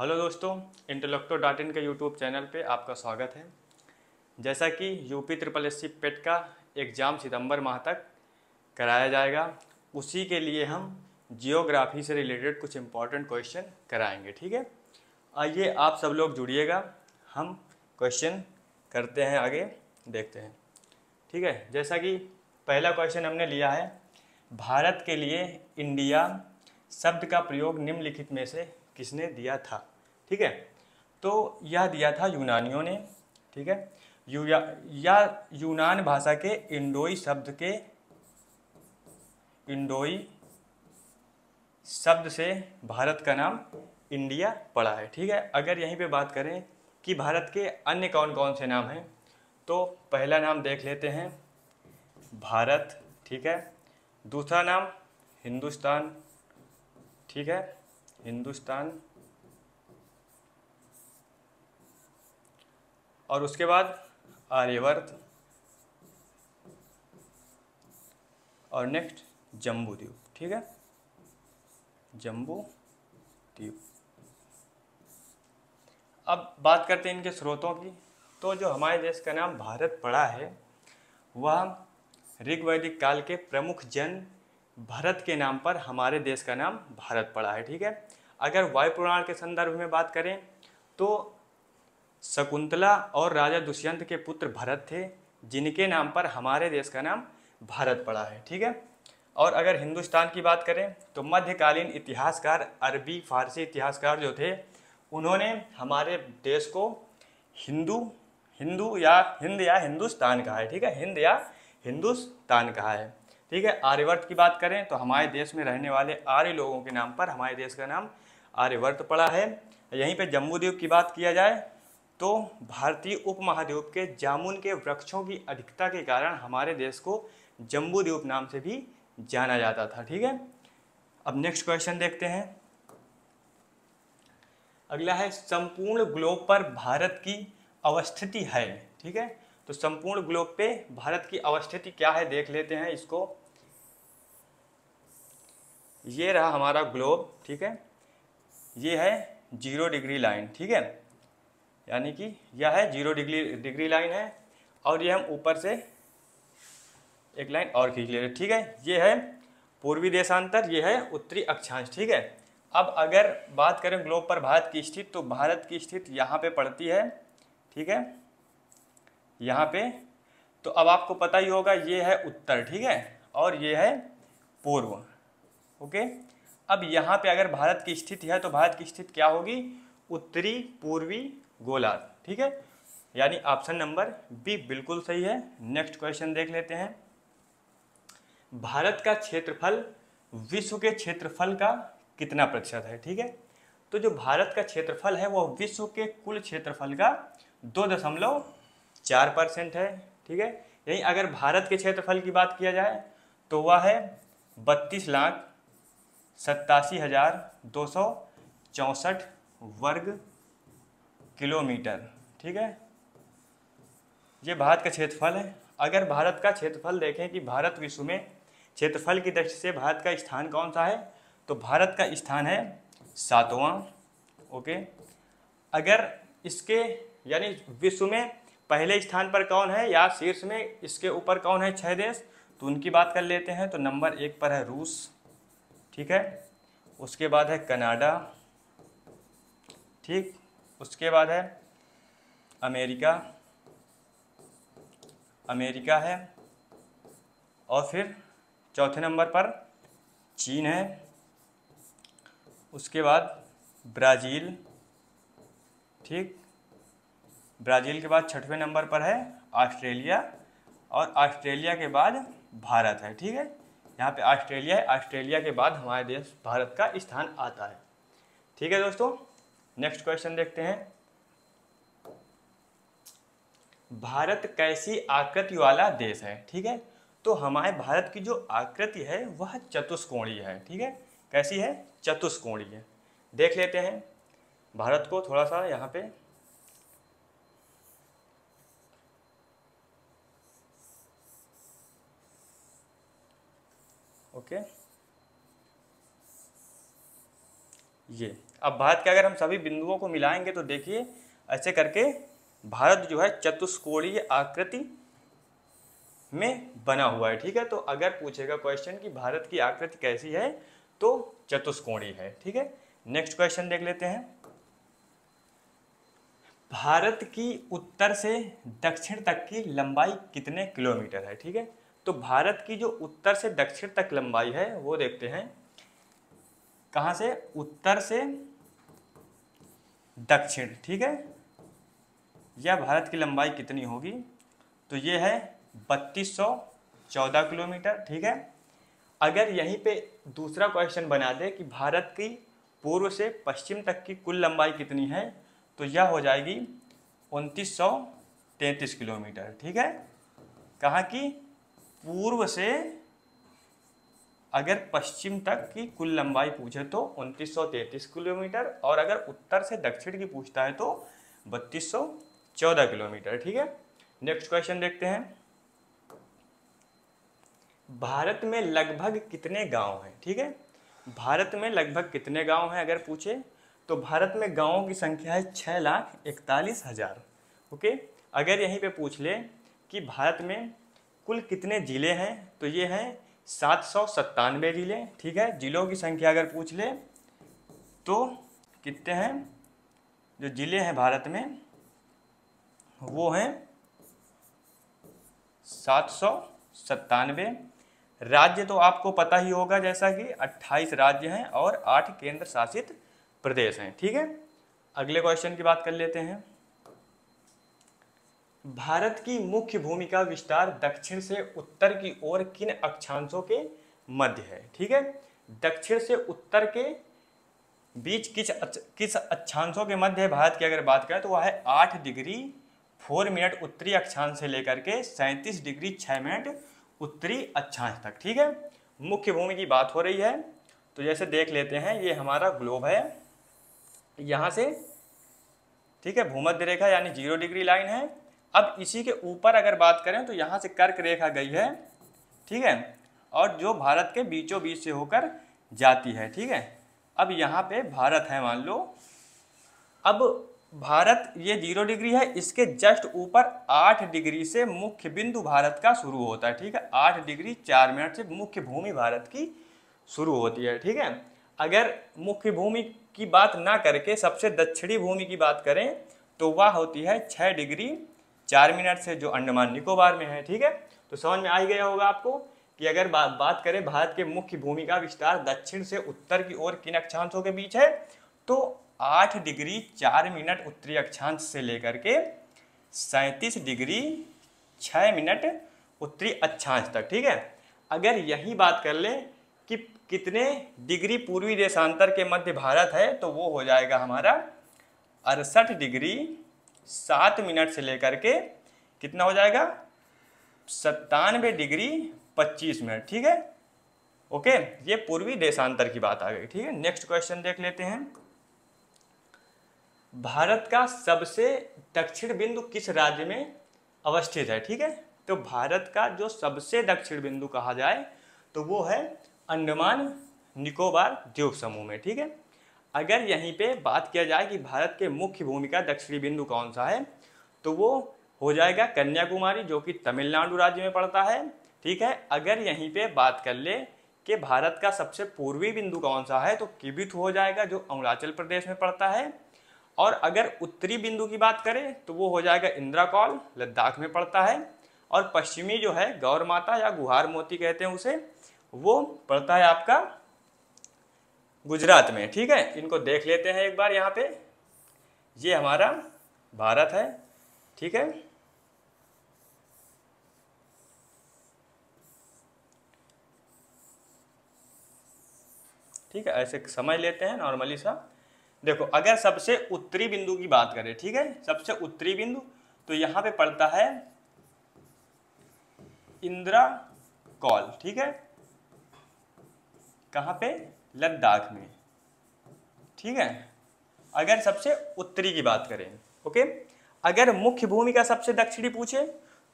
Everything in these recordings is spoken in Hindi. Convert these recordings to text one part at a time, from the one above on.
हेलो दोस्तों, Intelecto.in के यूट्यूब चैनल पे आपका स्वागत है। जैसा कि यूपी TSSC पेट का एग्ज़ाम सितंबर माह तक कराया जाएगा, उसी के लिए हम जियोग्राफी से रिलेटेड कुछ इम्पॉर्टेंट क्वेश्चन कराएंगे। ठीक है, आइए आप सब लोग जुड़िएगा, हम क्वेश्चन करते हैं, आगे देखते हैं। ठीक है, जैसा कि पहला क्वेश्चन हमने लिया है, भारत के लिए इंडिया शब्द का प्रयोग निम्नलिखित में से किसने दिया था। ठीक है, तो यह दिया था यूनानियों ने। ठीक है, या यूनान भाषा के इंडोई शब्द से भारत का नाम इंडिया पड़ा है। ठीक है, अगर यहीं पे बात करें कि भारत के अन्य कौन कौन से नाम हैं, तो पहला नाम देख लेते हैं भारत। ठीक है, दूसरा नाम हिंदुस्तान। ठीक है, हिंदुस्तान, और उसके बाद आर्यवर्त, और नेक्स्ट जम्बू द्वीप। ठीक है, जम्बू द्वीप। अब बात करते हैं इनके स्रोतों की, तो जो हमारे देश का नाम भारत पड़ा है, वह ऋग्वैदिक काल के प्रमुख जन भरत के नाम पर हमारे देश का नाम भारत पड़ा है। ठीक है, अगर वायु पुराण के संदर्भ में बात करें तो शकुंतला और राजा दुष्यंत के पुत्र भरत थे, जिनके नाम पर हमारे देश का नाम भारत पड़ा है। ठीक है, और अगर हिंदुस्तान की बात करें तो मध्यकालीन इतिहासकार, अरबी फारसी इतिहासकार जो थे, उन्होंने हमारे देश को हिंद या हिंदुस्तान कहा है। ठीक है, हिंद या हिंदुस्तान कहा है। ठीक है, आर्यवर्त की बात करें तो हमारे देश में रहने वाले आर्य लोगों के नाम पर हमारे देश का नाम आर्यवर्त पड़ा है। यहीं पे जम्बू द्वीप की बात किया जाए तो भारतीय उपमहाद्वीप के जामुन के वृक्षों की अधिकता के कारण हमारे देश को जम्बू द्वीप नाम से भी जाना जाता था। ठीक है, अब नेक्स्ट क्वेश्चन देखते हैं। अगला है, संपूर्ण ग्लोब पर भारत की अवस्थिति है। ठीक है, तो संपूर्ण ग्लोब पे भारत की अवस्थिति क्या है, देख लेते हैं इसको। ये रहा हमारा ग्लोब। ठीक है, ये है 0 डिग्री लाइन। ठीक है, यानी कि यह है 0 डिग्री लाइन है, और ये हम ऊपर से एक लाइन और खींच ले रहे। ठीक है, ये है पूर्वी देशांतर, ये है उत्तरी अक्षांश। ठीक है, अब अगर बात करें ग्लोब पर भारत की स्थिति, तो भारत की स्थिति यहाँ पे पड़ती है। ठीक है, यहाँ पे तो अब आपको पता ही होगा, ये है उत्तर। ठीक है, और ये है पूर्व। ओके, अब यहाँ पे अगर भारत की स्थिति है तो भारत की स्थिति क्या होगी, उत्तरी पूर्वी गोलार्ध। ठीक है, यानी ऑप्शन नंबर बी बिल्कुल सही है। नेक्स्ट क्वेश्चन देख लेते हैं। भारत का क्षेत्रफल विश्व के क्षेत्रफल का कितना प्रतिशत है। ठीक है, तो जो भारत का क्षेत्रफल है वह विश्व के कुल क्षेत्रफल का 2.4% है। ठीक है, यही अगर भारत के क्षेत्रफल की बात किया जाए तो वह है 32,87,264 वर्ग किलोमीटर। ठीक है, ये भारत का क्षेत्रफल है। अगर भारत का क्षेत्रफल देखें कि भारत विश्व में क्षेत्रफल की दृष्टि से भारत का स्थान कौन सा है, तो भारत का स्थान है 7वां। ओके, अगर इसके यानी विश्व में पहले स्थान पर कौन है या शीर्ष में इसके ऊपर कौन है, 6 देश, तो उनकी बात कर लेते हैं। तो नंबर 1 पर है रूस। ठीक है, उसके बाद है कनाडा। ठीक, उसके बाद है अमेरिका है, और फिर चौथे नंबर पर चीन है, उसके बाद ब्राज़ील। ठीक, ब्राज़ील के बाद 6वें नंबर पर है ऑस्ट्रेलिया, और ऑस्ट्रेलिया के बाद भारत है। ठीक है, यहाँ पे ऑस्ट्रेलिया है, ऑस्ट्रेलिया के बाद हमारे देश भारत का स्थान आता है। ठीक है दोस्तों, नेक्स्ट क्वेश्चन देखते हैं। भारत कैसी आकृति वाला देश है। ठीक है, तो हमारे भारत की जो आकृति है वह चतुष्कोणीय है। ठीक है, कैसी है, चतुष्कोणीय। देख लेते हैं भारत को थोड़ा सा यहाँ पे। ओके, ये। अब भारत के अगर हम सभी बिंदुओं को मिलाएंगे तो देखिए ऐसे करके भारत जो है चतुष्कोणीय आकृति में बना हुआ है, ठीक है। तो अगर पूछेगा क्वेश्चन कि भारत की आकृति कैसी है तो चतुष्कोणीय है, ठीक है। नेक्स्ट क्वेश्चन देख लेते हैं। भारत की उत्तर से दक्षिण तक की लंबाई कितने किलोमीटर है, ठीक है। तो भारत की जो उत्तर से दक्षिण तक लंबाई है वो देखते हैं, कहाँ से, उत्तर से दक्षिण, ठीक है। यह भारत की लंबाई कितनी होगी तो ये है 3214 किलोमीटर, ठीक है। अगर यहीं पे दूसरा क्वेश्चन बना दे कि भारत की पूर्व से पश्चिम तक की कुल लंबाई कितनी है तो यह हो जाएगी 2933 किलोमीटर, ठीक है। कहाँ की, पूर्व से अगर पश्चिम तक की कुल लंबाई पूछे तो 2933 किलोमीटर, और अगर उत्तर से दक्षिण की पूछता है तो 3214 किलोमीटर, ठीक है। नेक्स्ट क्वेश्चन देखते हैं। भारत में लगभग कितने गांव हैं, ठीक है। भारत में लगभग कितने गांव हैं अगर पूछे तो भारत में गांवों की संख्या है 6,41,000, ओके। अगर यहीं पे पूछ ले कि भारत में कुल कितने ज़िले हैं तो ये हैं 797 ज़िले, ठीक है। ज़िलों की संख्या अगर पूछ ले तो कितने हैं जो ज़िले हैं भारत में, वो हैं 797। राज्य तो आपको पता ही होगा जैसा कि 28 राज्य हैं और 8 केंद्र शासित प्रदेश हैं, ठीक है। अगले क्वेश्चन की बात कर लेते हैं। भारत की मुख्य भूमि का विस्तार दक्षिण से उत्तर की ओर किन अक्षांशों के मध्य है, ठीक है। दक्षिण से उत्तर के बीच किस अक्षांशों के मध्य है भारत की अगर बात करें तो वह है 8 डिग्री 4 मिनट उत्तरी अक्षांश से लेकर के 37 डिग्री 6 मिनट उत्तरी अक्षांश तक, ठीक है। मुख्य भूमि की बात हो रही है तो जैसे देख लेते हैं, ये हमारा ग्लोब है यहाँ से, ठीक है। भूमध्य रेखा यानी 0 डिग्री लाइन है। अब इसी के ऊपर अगर बात करें तो यहाँ से कर्क रेखा गई है, ठीक है, और जो भारत के बीचों बीच से होकर जाती है, ठीक है। अब यहाँ पे भारत है मान लो। अब भारत ये 0 डिग्री है, इसके जस्ट ऊपर 8 डिग्री से मुख्य बिंदु भारत का शुरू होता है, ठीक है। 8 डिग्री 4 मिनट से मुख्य भूमि भारत की शुरू होती है, ठीक है। अगर मुख्य भूमि की बात ना करके सबसे दक्षिणी भूमि की बात करें तो वह होती है 6 डिग्री 4 मिनट से, जो अंडमान निकोबार में है, ठीक है। तो समझ में आ गया होगा आपको कि अगर बात करें भारत के मुख्य भूमि का विस्तार दक्षिण से उत्तर की ओर किन अक्षांशों के बीच है तो 8 डिग्री 4 मिनट उत्तरी अक्षांश से लेकर के 37 डिग्री 6 मिनट उत्तरी अक्षांश तक, ठीक है। अगर यही बात कर लें कि कितने डिग्री पूर्वी देशांतर के मध्य भारत है तो वो हो जाएगा हमारा 68 डिग्री 7 मिनट से लेकर के कितना हो जाएगा 97 डिग्री 25 मिनट, ठीक है, ओके। ये पूर्वी देशांतर की बात आ गई, ठीक है। नेक्स्ट क्वेश्चन देख लेते हैं। भारत का सबसे दक्षिण बिंदु किस राज्य में अवस्थित है, ठीक है। तो भारत का जो सबसे दक्षिण बिंदु कहा जाए तो वो है अंडमान निकोबार द्वीप समूह में, ठीक है। अगर यहीं पे बात किया जाए कि भारत के मुख्य भूमि का दक्षिणी बिंदु कौन सा है तो वो हो जाएगा कन्याकुमारी, जो कि तमिलनाडु राज्य में पड़ता है, ठीक है। अगर यहीं पे बात कर ले कि भारत का सबसे पूर्वी बिंदु कौन सा है तो किबिथू हो जाएगा, जो अरुणाचल प्रदेश में पड़ता है। और अगर उत्तरी बिंदु की बात करें तो वो हो जाएगा इंद्रा कौल, लद्दाख में पड़ता है। और पश्चिमी जो है गौर माता या गुहार मोती कहते हैं उसे, वो पड़ता है आपका गुजरात में, ठीक है। इनको देख लेते हैं एक बार। यहाँ पे ये हमारा भारत है, ठीक है। ठीक है, ऐसे समझ लेते हैं नॉर्मली सा। देखो, अगर सबसे उत्तरी बिंदु की बात करें, ठीक है, सबसे उत्तरी बिंदु तो यहाँ पे पड़ता है इंद्रा कौल, ठीक है, कहाँ पे, लद्दाख में, ठीक है। अगर सबसे उत्तरी की बात करें, ओके। अगर मुख्य भूमि का सबसे दक्षिणी पूछे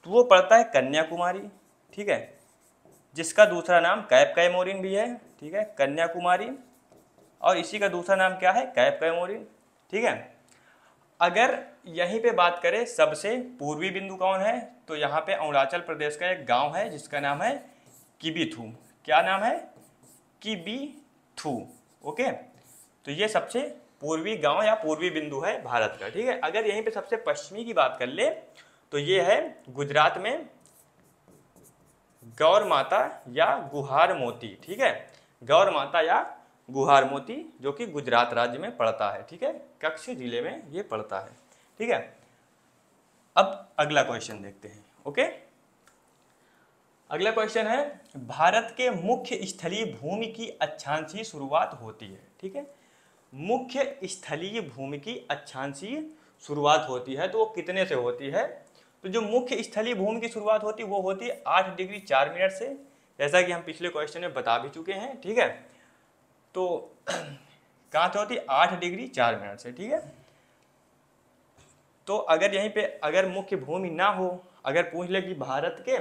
तो वो पड़ता है कन्याकुमारी, ठीक है, जिसका दूसरा नाम कैप कैमोरिन भी है, ठीक है, कन्याकुमारी। और इसी का दूसरा नाम क्या है, कैप कैमोरिन। ठीक है, अगर यहीं पे बात करें सबसे पूर्वी बिंदु कौन है, तो यहाँ पे अरुणाचल प्रदेश का एक गांव है जिसका नाम है किबिथू। क्या नाम है? किबिथू। ओके, तो ये सबसे पूर्वी गांव या पूर्वी बिंदु है भारत का। ठीक है, अगर यहीं पे सबसे पश्चिमी की बात कर ले तो ये है गुजरात में गौर माता या गुहार मोती। ठीक है, गौर माता या गुहार मोती जो कि गुजरात राज्य में पड़ता है। ठीक है, कच्छ जिले में ये पड़ता है। ठीक है, अब अगला क्वेश्चन देखते हैं। ओके, अगला क्वेश्चन है भारत के मुख्य स्थलीय भूमि की अक्षांशीय शुरुआत होती है। ठीक है, मुख्य स्थलीय भूमि की अक्षांशीय शुरुआत होती है, तो वो कितने से होती है? तो जो मुख्य स्थलीय भूमि की शुरुआत होती है वो होती है 8 डिग्री 4 मिनट से, जैसा कि हम पिछले क्वेश्चन में बता भी चुके हैं। ठीक है, तो कहाँ से होती है? 8 डिग्री 4 मिनट से। ठीक है, तो अगर यहीं पे अगर मुख्य भूमि ना हो, अगर पूछ ले कि भारत के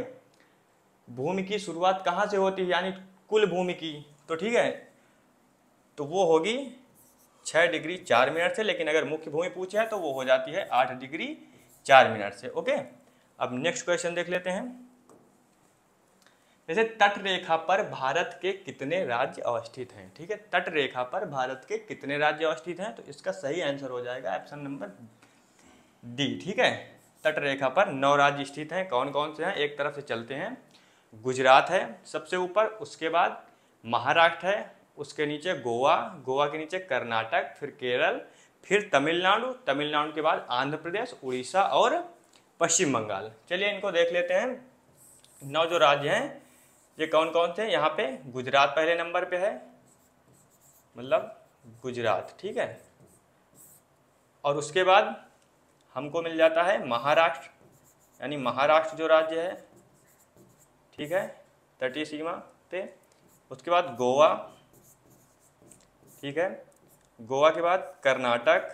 भूमि की शुरुआत कहाँ से होती है, यानी कुल भूमि की, तो ठीक है, तो वो होगी 6 डिग्री 4 मिनट से। लेकिन अगर मुख्य भूमि पूछे है तो वो हो जाती है 8 डिग्री 4 मिनट से। ओके, अब नेक्स्ट क्वेश्चन देख लेते हैं। जैसे तट रेखा पर भारत के कितने राज्य अवस्थित हैं? ठीक है, तट रेखा पर भारत के कितने राज्य अवस्थित हैं? तो इसका सही आंसर हो जाएगा ऑप्शन नंबर डी। ठीक है, तट रेखा पर 9 राज्य स्थित हैं। कौन कौन से हैं? एक तरफ से चलते हैं, गुजरात है सबसे ऊपर, उसके बाद महाराष्ट्र है, उसके नीचे गोवा, गोवा के नीचे कर्नाटक, फिर केरल, फिर तमिलनाडु, तमिलनाडु के बाद आंध्र प्रदेश, उड़ीसा और पश्चिम बंगाल। चलिए इनको देख लेते हैं। 9 जो राज्य हैं ये कौन कौन से? यहाँ पे गुजरात पहले नंबर पे है, मतलब गुजरात। ठीक है, और उसके बाद हमको मिल जाता है महाराष्ट्र, यानी महाराष्ट्र जो राज्य है, ठीक है, तटीय सीमा पे। उसके बाद गोवा, ठीक है, गोवा के बाद कर्नाटक,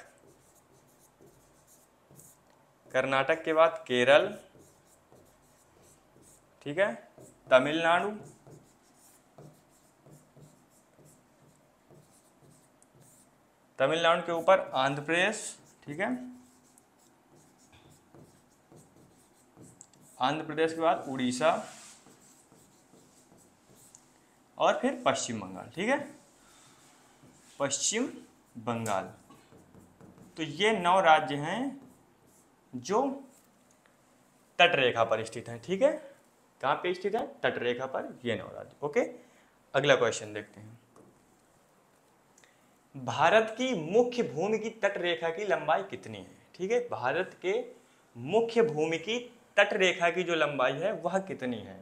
कर्नाटक के बाद केरल, ठीक है, तमिलनाडु, तमिलनाडु के ऊपर आंध्र प्रदेश, ठीक है, आंध्र प्रदेश के बाद उड़ीसा और फिर पश्चिम बंगाल। ठीक है, पश्चिम बंगाल। तो ये 9 राज्य हैं जो तट रेखा पर स्थित हैं। ठीक है, कहाँ पे स्थित है? तट रेखा पर ये 9 राज्य। ओके, अगला क्वेश्चन देखते हैं। भारत की मुख्य भूमि की तट रेखा की लंबाई कितनी है? ठीक है, भारत के मुख्य भूमि की तट रेखा की जो लंबाई है वह कितनी है?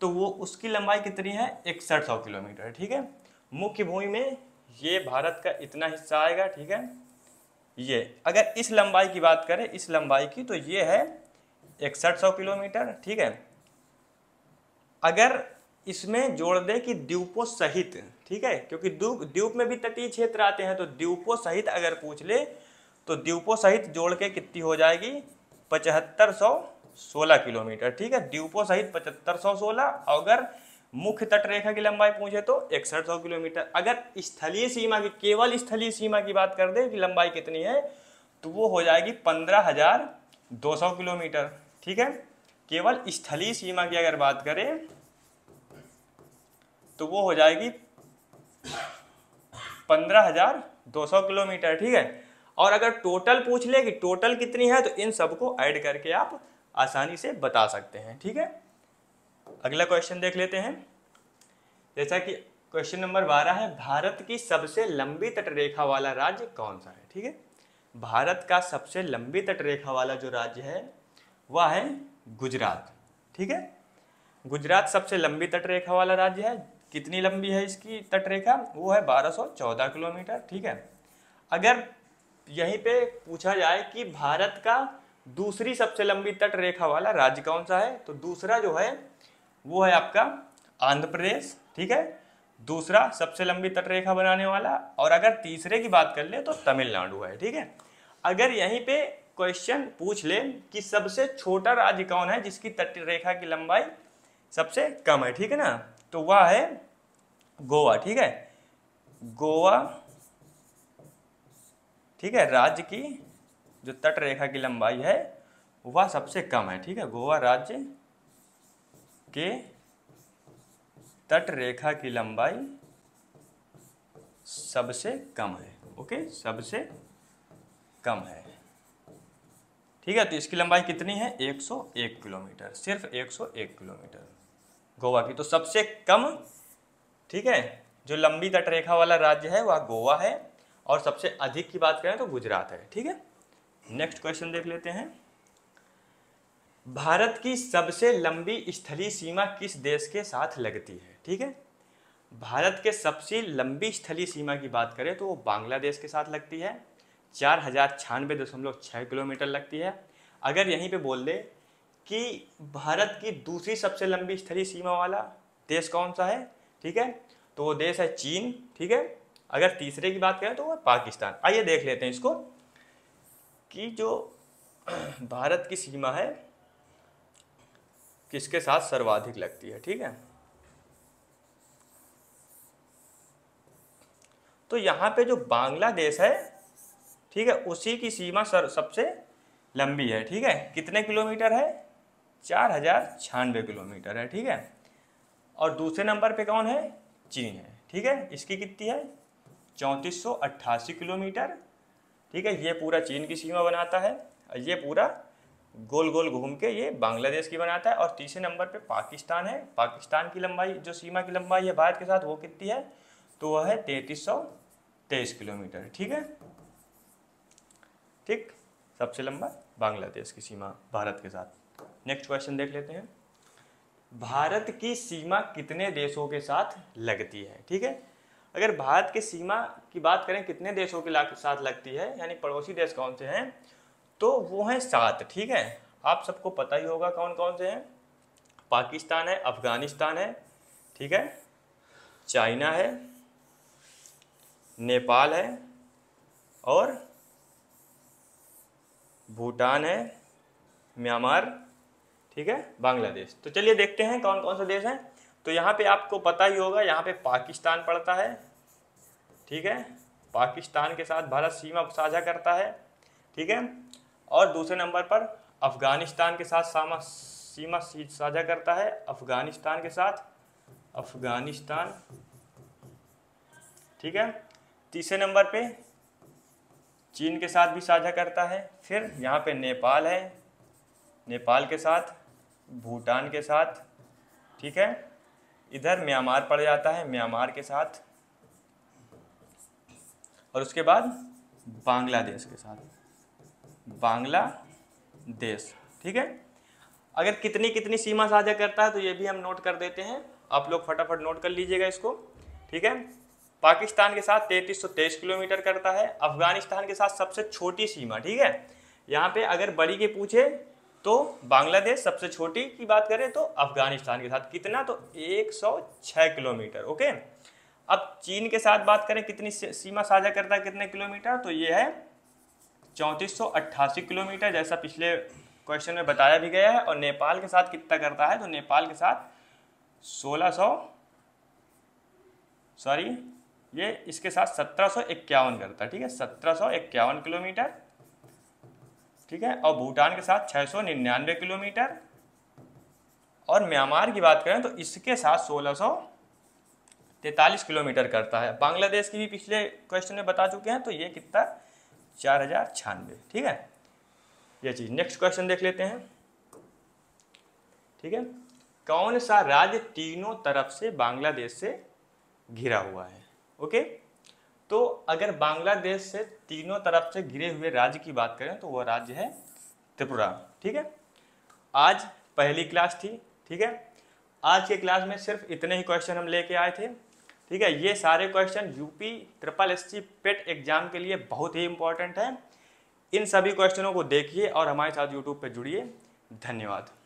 तो वो उसकी लंबाई कितनी है? 6100 किलोमीटर। ठीक है, मुख्य भूमि में ये भारत का इतना हिस्सा आएगा। ठीक है, ये अगर इस लंबाई की बात करें, इस लंबाई की, तो ये है 6100 किलोमीटर। ठीक है, अगर इसमें जोड़ दें कि द्वीपों सहित, ठीक है, क्योंकि द्वीप में भी तटीय क्षेत्र आते हैं, तो द्वीपों सहित अगर पूछ ले तो द्वीपों सहित जोड़ के कितनी हो जाएगी? 7516 किलोमीटर। ठीक है, द्वीपों सहित 7516। अगर मुख्य तटरेखा की लंबाई पूछे तो 6100 किलोमीटर। अगर स्थलीय सीमा की, केवल स्थलीय सीमा की बात कर दें कि लंबाई कितनी है, तो वो हो जाएगी 15200 किलोमीटर। ठीक है, केवल स्थलीय सीमा की अगर बात करें तो वो हो जाएगी 15200 किलोमीटर। ठीक है, और अगर टोटल पूछ ले कि टोटल कितनी है, तो इन सबको ऐड करके आप आसानी से बता सकते हैं। ठीक है, अगला क्वेश्चन देख लेते हैं। जैसा कि क्वेश्चन नंबर 12 है, भारत की सबसे लंबी तटरेखा वाला राज्य कौन सा है? ठीक है, भारत का सबसे लंबी तटरेखा वाला जो राज्य है वह है गुजरात। ठीक है, गुजरात सबसे लंबी तटरेखा वाला राज्य है। कितनी लंबी है इसकी तटरेखा? वो है 1214 किलोमीटर। ठीक है, अगर यहीं पे पूछा जाए कि भारत का दूसरी सबसे लंबी तटरेखा वाला राज्य कौन सा है, तो दूसरा जो है वो है आपका आंध्र प्रदेश। ठीक है, दूसरा सबसे लंबी तटरेखा बनाने वाला। और अगर तीसरे की बात कर ले तो तमिलनाडु है। ठीक है, अगर यहीं पे क्वेश्चन पूछ ले कि सबसे छोटा राज्य कौन है जिसकी तटरेखा की लंबाई सबसे कम है, ठीक है ना, तो वह है गोवा। ठीक है, गोवा ठीक है, राज्य की जो तट रेखा की लंबाई है वह सबसे कम है। ठीक है, गोवा राज्य के तट रेखा की लंबाई सबसे कम है। ओके, सबसे कम है। ठीक है, तो इसकी लंबाई कितनी है? 101 किलोमीटर, सिर्फ 101 किलोमीटर गोवा की। तो सबसे कम, ठीक है, जो लंबी तटरेखा वाला राज्य है वह गोवा है, और सबसे अधिक की बात करें तो गुजरात है। ठीक है, नेक्स्ट क्वेश्चन देख लेते हैं। भारत की सबसे लंबी स्थलीय सीमा किस देश के साथ लगती है? ठीक है, भारत के सबसे लंबी स्थलीय सीमा की बात करें तो वो बांग्लादेश के साथ लगती है, 4096.6 किलोमीटर लगती है। अगर यहीं पे बोल दे कि भारत की दूसरी सबसे लंबी स्थलीय सीमा वाला देश कौन सा है, ठीक है, तो वो देश है चीन। ठीक है, अगर तीसरे की बात करें तो वह पाकिस्तान। आइए देख लेते हैं इसको कि जो भारत की सीमा है किसके साथ सर्वाधिक लगती है। ठीक है, तो यहाँ पे जो बांग्लादेश है, ठीक है, उसी की सीमा सबसे लंबी है। ठीक है, कितने किलोमीटर है? 4096 किलोमीटर है। ठीक है, और दूसरे नंबर पे कौन है? चीन है। ठीक है, इसकी कितनी है? 3488 किलोमीटर। ठीक है, ये पूरा चीन की सीमा बनाता है, ये पूरा गोल गोल घूम के ये बांग्लादेश की बनाता है। और तीसरे नंबर पे पाकिस्तान है, पाकिस्तान की लंबाई, जो सीमा की लंबाई है भारत के साथ, वो कितनी है? तो वह है 3323 किलोमीटर। ठीक है, ठीक, सबसे लंबा बांग्लादेश की सीमा भारत के साथ। नेक्स्ट क्वेश्चन देख लेते हैं। भारत की सीमा कितने देशों के साथ लगती है? ठीक है, अगर भारत की सीमा की बात करें कितने देशों के साथ लगती है, यानी पड़ोसी देश कौन से हैं, तो वो हैं 7। ठीक है, आप सबको पता ही होगा कौन कौन से हैं। पाकिस्तान है, अफगानिस्तान है, ठीक है, चाइना है, नेपाल है, और भूटान है, म्यांमार, ठीक है, बांग्लादेश। तो चलिए देखते हैं कौन कौन से देश हैं। तो यहाँ पे आपको पता ही होगा, यहाँ पे पाकिस्तान पड़ता है। ठीक है, पाकिस्तान के साथ भारत सीमा साझा करता है। ठीक है, और दूसरे नंबर पर अफगानिस्तान के साथ सीमा साझा करता है, अफगानिस्तान के साथ, अफगानिस्तान। ठीक है, तीसरे नंबर पे चीन के साथ भी साझा करता है। फिर यहाँ पे नेपाल है, नेपाल के साथ, भूटान के साथ। ठीक है, इधर म्यांमार पड़ जाता है, म्यांमार के साथ, और उसके बाद बांग्लादेश के साथ, बांग्लादेश। ठीक है, अगर कितनी कितनी सीमा साझा करता है तो ये भी हम नोट कर देते हैं, आप लोग फटाफट नोट कर लीजिएगा इसको। ठीक है, पाकिस्तान के साथ 3323 किलोमीटर करता है, अफगानिस्तान के साथ सबसे छोटी सीमा। ठीक है, यहाँ पे अगर बड़ी की पूछे तो बांग्लादेश, सबसे छोटी की बात करें तो अफगानिस्तान के साथ, कितना? तो 106 किलोमीटर। ओके, अब चीन के साथ बात करें कितनी सीमा साझा करता है, कितने किलोमीटर, तो ये है 3488 किलोमीटर, जैसा पिछले क्वेश्चन में बताया भी गया है। और नेपाल के साथ कितना करता है, तो नेपाल के साथ 1751 करता है। ठीक है, 1751 किलोमीटर। ठीक है, और भूटान के साथ 699 किलोमीटर, और म्यांमार की बात करें तो इसके साथ 1643 किलोमीटर करता है। बांग्लादेश की भी पिछले क्वेश्चन में बता चुके हैं, तो ये कितना? 4096। ठीक है, ये चीज़। नेक्स्ट क्वेश्चन देख लेते हैं। ठीक है, कौन सा राज्य तीनों तरफ से बांग्लादेश से घिरा हुआ है? ओके, तो अगर बांग्लादेश से तीनों तरफ से घिरे हुए राज्य की बात करें तो वह राज्य है त्रिपुरा। ठीक है, आज पहली क्लास थी। ठीक है, आज के क्लास में सिर्फ इतने ही क्वेश्चन हम लेके आए थे। ठीक है, ये सारे question UP TSSS PET exam के लिए बहुत ही इंपॉर्टेंट है। इन सभी क्वेश्चनों को देखिए और हमारे साथ यूट्यूब पर जुड़िए। धन्यवाद।